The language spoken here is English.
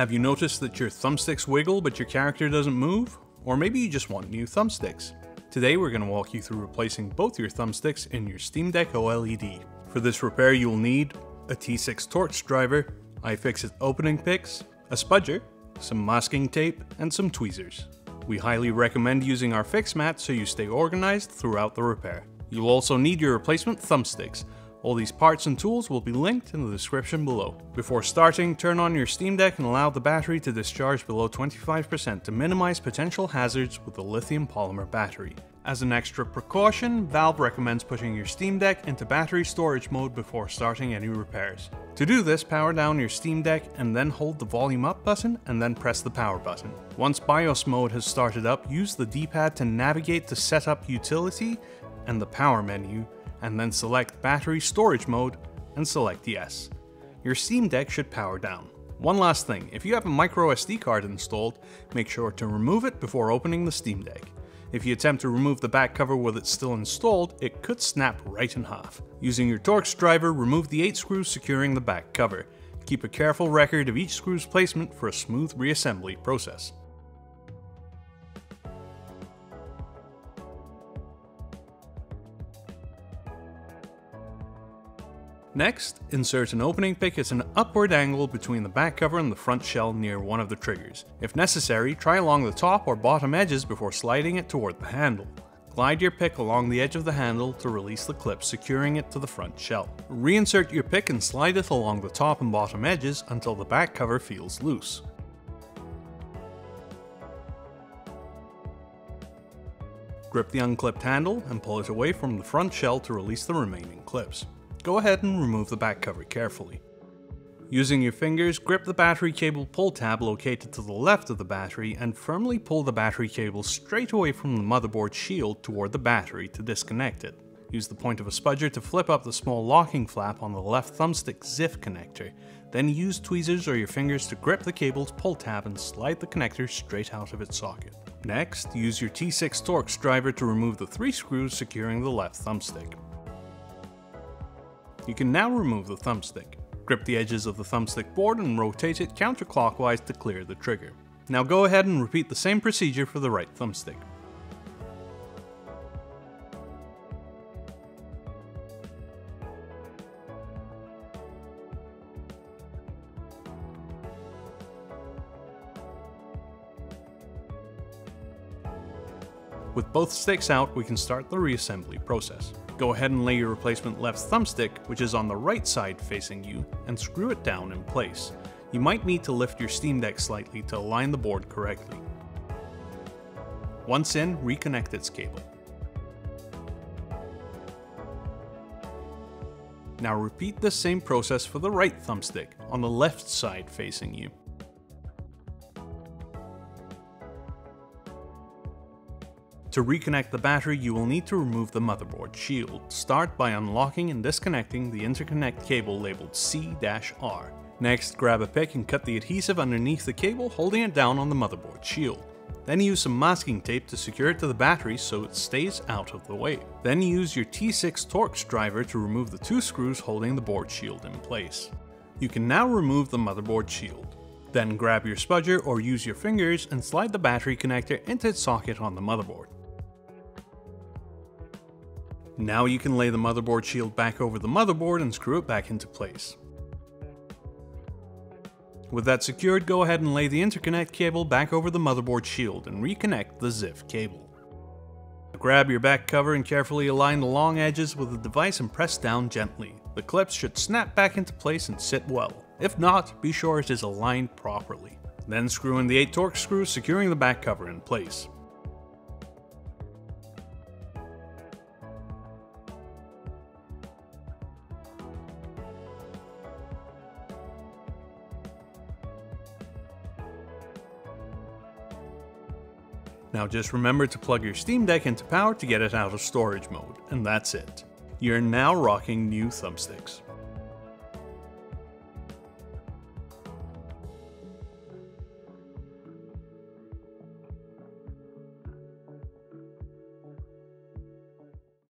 Have you noticed that your thumbsticks wiggle but your character doesn't move? Or maybe you just want new thumbsticks. Today we're going to walk you through replacing both your thumbsticks in your Steam Deck OLED. For this repair you will need a T6 Torx driver, iFixit opening picks, a spudger, some masking tape, and some tweezers. We highly recommend using our fix mat so you stay organized throughout the repair. You'll also need your replacement thumbsticks. All these parts and tools will be linked in the description below. Before starting, turn on your Steam Deck and allow the battery to discharge below 25% to minimize potential hazards with the lithium polymer battery. As an extra precaution, Valve recommends pushing your Steam Deck into battery storage mode before starting any repairs. To do this, power down your Steam Deck and then hold the volume up button and then press the power button. Once BIOS mode has started up, use the D-pad to navigate to Setup Utility and the Power menu, and then select Battery Storage Mode and select Yes. Your Steam Deck should power down. One last thing, if you have a micro SD card installed, make sure to remove it before opening the Steam Deck. If you attempt to remove the back cover with it still installed, it could snap right in half. Using your Torx driver, remove the 8 screws securing the back cover. Keep a careful record of each screw's placement for a smooth reassembly process. Next, insert an opening pick at an upward angle between the back cover and the front shell near one of the triggers. If necessary, try along the top or bottom edges before sliding it toward the handle. Glide your pick along the edge of the handle to release the clip, securing it to the front shell. Reinsert your pick and slide it along the top and bottom edges until the back cover feels loose. Grip the unclipped handle and pull it away from the front shell to release the remaining clips. Go ahead and remove the back cover carefully. Using your fingers, grip the battery cable pull tab located to the left of the battery and firmly pull the battery cable straight away from the motherboard shield toward the battery to disconnect it. Use the point of a spudger to flip up the small locking flap on the left thumbstick ZIF connector. Then use tweezers or your fingers to grip the cable's pull tab and slide the connector straight out of its socket. Next, use your T6 Torx driver to remove the 3 screws securing the left thumbstick. You can now remove the thumbstick. Grip the edges of the thumbstick board and rotate it counterclockwise to clear the trigger. Now go ahead and repeat the same procedure for the right thumbstick. With both sticks out, we can start the reassembly process. Go ahead and lay your replacement left thumbstick, which is on the right side facing you, and screw it down in place. You might need to lift your Steam Deck slightly to align the board correctly. Once in, reconnect its cable. Now repeat the same process for the right thumbstick, on the left side facing you. To reconnect the battery, you will need to remove the motherboard shield. Start by unlocking and disconnecting the interconnect cable labeled C-R. Next, grab a pick and cut the adhesive underneath the cable, holding it down on the motherboard shield. Then use some masking tape to secure it to the battery so it stays out of the way. Then use your T6 Torx driver to remove the 2 screws holding the board shield in place. You can now remove the motherboard shield. Then grab your spudger or use your fingers and slide the battery connector into its socket on the motherboard. Now you can lay the motherboard shield back over the motherboard and screw it back into place. With that secured, go ahead and lay the interconnect cable back over the motherboard shield and reconnect the ZIF cable. Grab your back cover and carefully align the long edges with the device and press down gently. The clips should snap back into place and sit well. If not, be sure it is aligned properly. Then screw in the 8 Torx screws securing the back cover in place. Now just remember to plug your Steam Deck into power to get it out of storage mode, and that's it. You're now rocking new thumbsticks.